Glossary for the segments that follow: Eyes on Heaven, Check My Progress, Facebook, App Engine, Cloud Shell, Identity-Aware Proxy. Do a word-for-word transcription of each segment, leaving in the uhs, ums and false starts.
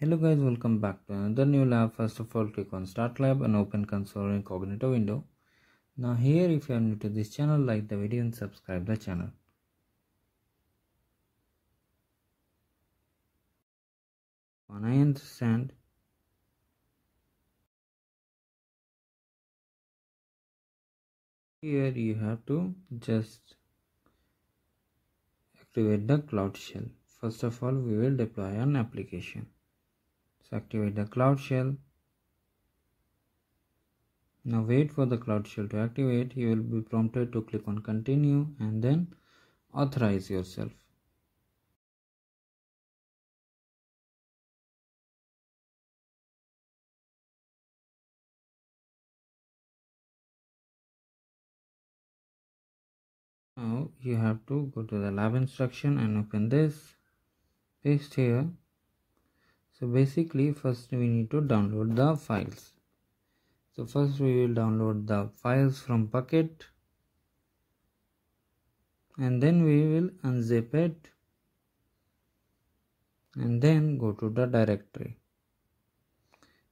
Hello guys, welcome back to another new lab. First of all, click on Start Lab and open Console Incognito window. Now here, if you are new to this channel, like the video and subscribe the channel. When I understand, here you have to just activate the Cloud Shell. First of all, we will deploy an application. So activate the Cloud Shell. Now wait for the Cloud Shell to activate. You will be prompted to click on continue and then authorize yourself. Now you have to go to the lab instruction and open this, paste here. So basically, first we need to download the files. So first we will download the files from bucket, and then we will unzip it and then go to the directory.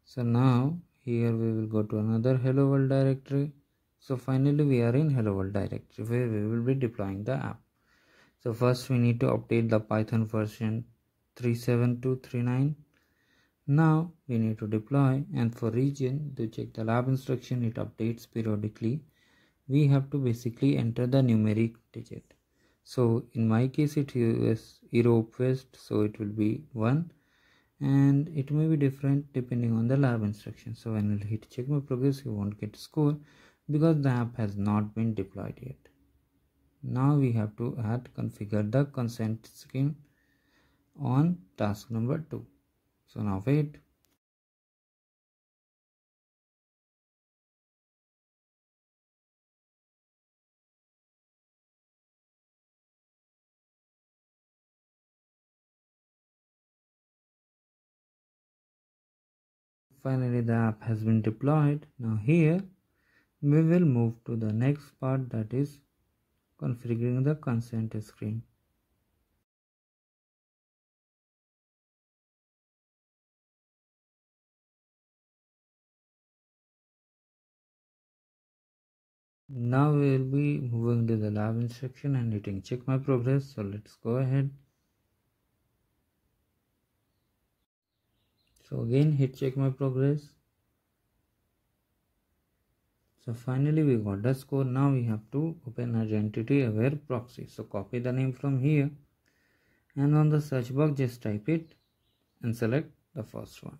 So now here we will go to another hello world directory. So finally we are in hello world directory where we will be deploying the app. So first we need to update the Python version three seven two three nine. Now we need to deploy, and for region, to check the lab instruction, it updates periodically. We have to basically enter the numeric digit. So in my case it is Europe West, so it will be one, and it may be different depending on the lab instruction. So when you hit check my progress, you won't get score because the app has not been deployed yet. Now we have to add configure the consent scheme on task number two. So now wait. Finally the app has been deployed. Now here we will move to the next part, that is configuring the consent screen. Now we will be moving to the lab instruction and hitting check my progress. So let's go ahead. So again hit check my progress. So finally we got the score. Now we have to open Identity-Aware Proxy. So copy the name from here and on the search box just type it and select the first one.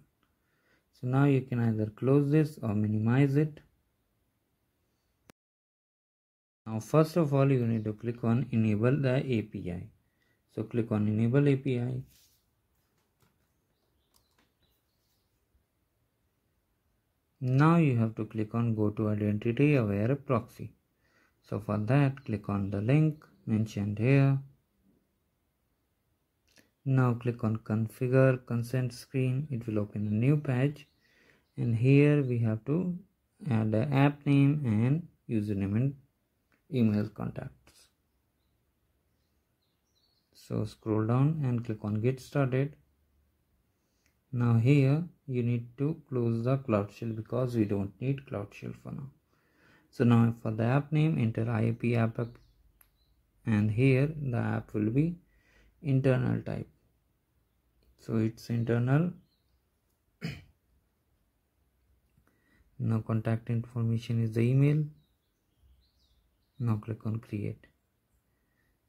So now you can either close this or minimize it. Now first of all you need to click on enable the A P I. So click on enable A P I. Now you have to click on go to Identity Aware Proxy. So for that click on the link mentioned here. Now click on configure consent screen. It will open a new page, and here we have to add the app name and username and email contacts. So scroll down and click on get started. Now here you need to close the Cloud Shell because we don't need Cloud Shell for now. So now for the app name enter I A P app, app and here the app will be internal type, so it's internal. Now contact information is the email. Now click on create.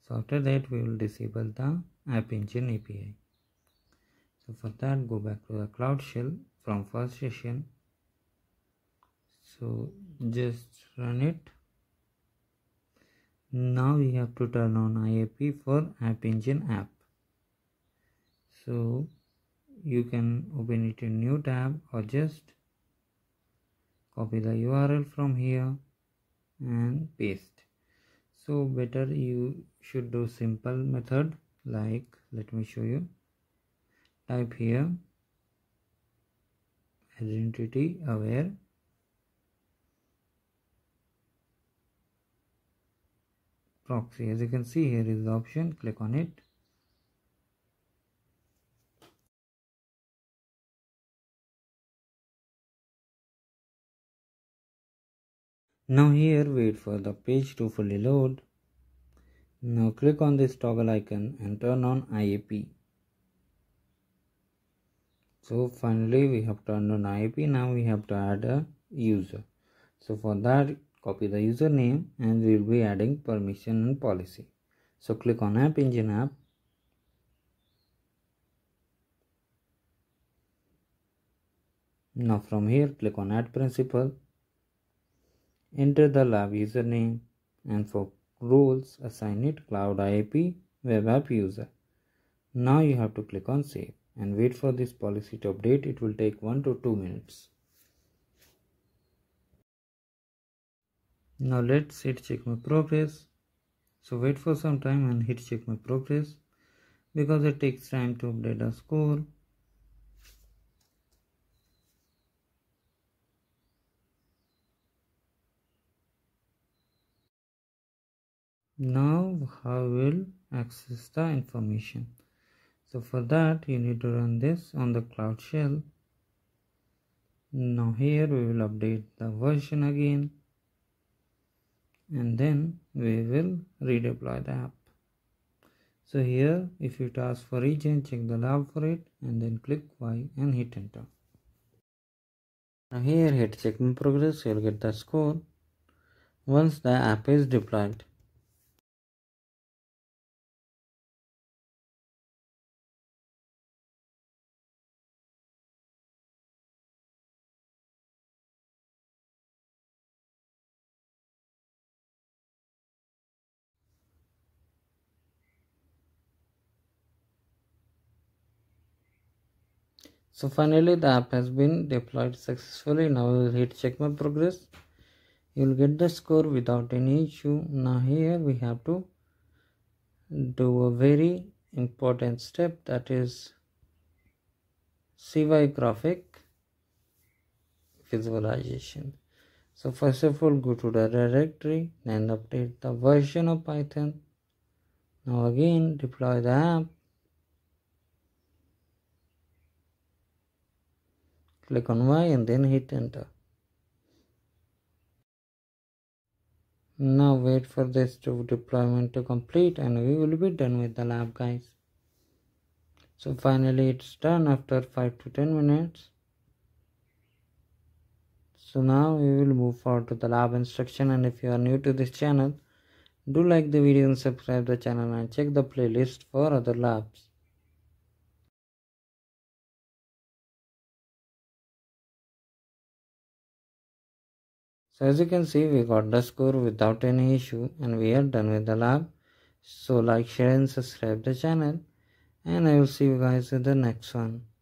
So after that we will disable the App Engine A P I. So for that go back to the Cloud Shell from first session. So just run it. Now we have to turn on I A P for App Engine app. So you can open it in new tab or just copy the U R L from here and paste. So better you should do simple method, like let me show you. Type here Identity Aware Proxy. As you can see, here is the option, click on it. Now here wait for the page to fully load. Now click on this toggle icon and turn on I A P. So finally we have turned on I A P. Now we have to add a user. So for that, copy the username and we will be adding permission and policy. So click on App Engine app. Now from here click on Add Principal. Enter the lab username and for roles assign it Cloud I A P Web App User. Now you have to click on Save and wait for this policy to update. It will take one to two minutes. Now let's hit check my progress. So wait for some time and hit check my progress because it takes time to update a score. Now how will access the information? So for that you need to run this on the Cloud Shell. Now here we will update the version again and then we will redeploy the app. So here if you task for region, check the lab for it and then click Y and hit enter. Now here hit check my progress, you will get the score once the app is deployed. So finally the app has been deployed successfully. Now we will hit check my progress. You will get the score without any issue. Now here we have to do a very important step, that is C Y graphic visualization. So first of all go to the directory and update the version of Python. Now again deploy the app. Click on Y and then hit enter. Now wait for this to deployment to complete and we will be done with the lab, guys. So finally it's done after five to ten minutes. So now we will move forward to the lab instruction, and if you are new to this channel, do like the video and subscribe the channel and check the playlist for other labs. So as you can see we got the score without any issue and we are done with the lab. So like, share and subscribe the channel and I will see you guys in the next one.